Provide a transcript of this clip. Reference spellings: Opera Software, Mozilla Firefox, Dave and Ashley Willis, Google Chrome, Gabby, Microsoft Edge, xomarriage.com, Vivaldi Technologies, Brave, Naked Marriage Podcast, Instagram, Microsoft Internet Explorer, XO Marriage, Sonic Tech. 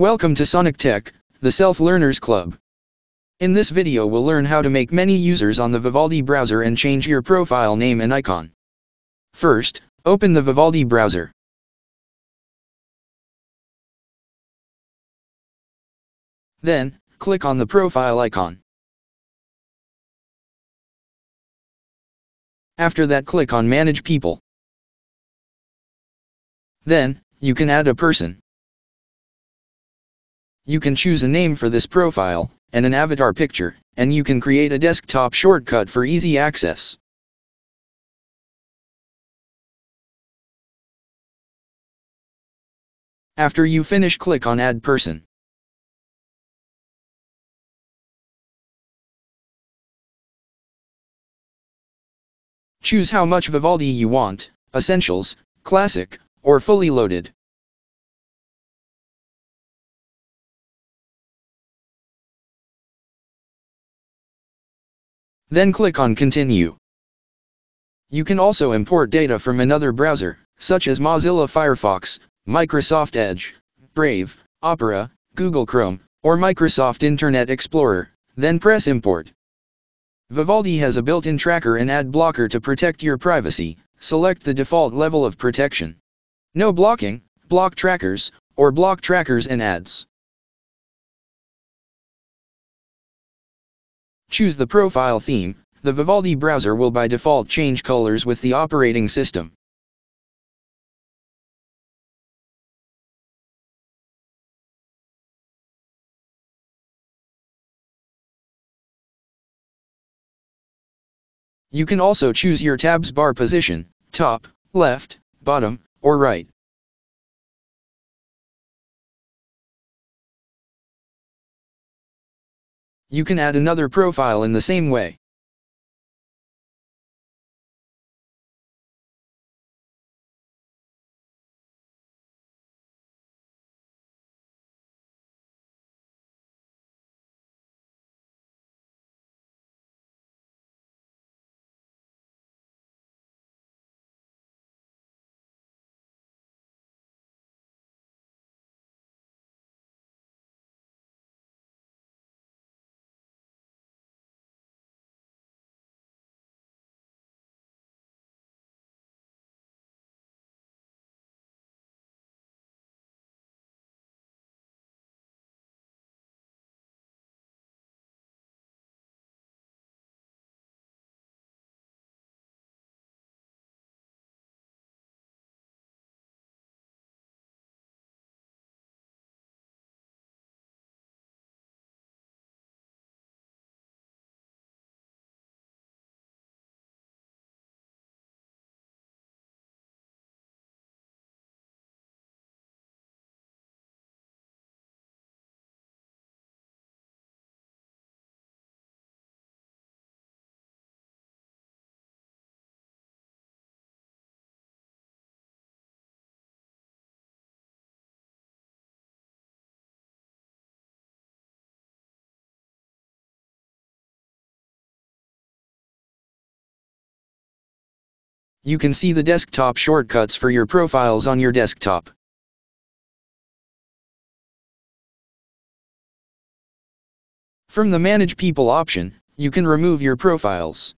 Welcome to Sonic Tech, the Self-Learners Club. In this video we'll learn how to make many users on the Vivaldi browser and change your profile name and icon. First, open the Vivaldi browser. Then, click on the profile icon. After that, click on Manage People. Then, you can add a person. You can choose a name for this profile, and an avatar picture, and you can create a desktop shortcut for easy access. After you finish, click on Add Person. Choose how much Vivaldi you want, Essentials, Classic, or Fully Loaded. Then click on Continue. You can also import data from another browser, such as Mozilla Firefox, Microsoft Edge, Brave, Opera, Google Chrome, or Microsoft Internet Explorer, then press Import. Vivaldi has a built-in tracker and ad blocker to protect your privacy. Select the default level of protection. No blocking, block trackers, or block trackers and ads. Choose the profile theme. The Vivaldi browser will by default change colors with the operating system. You can also choose your tabs bar position, top, left, bottom, or right. You can add another profile in the same way. You can see the desktop shortcuts for your profiles on your desktop. From the Manage People option, you can remove your profiles.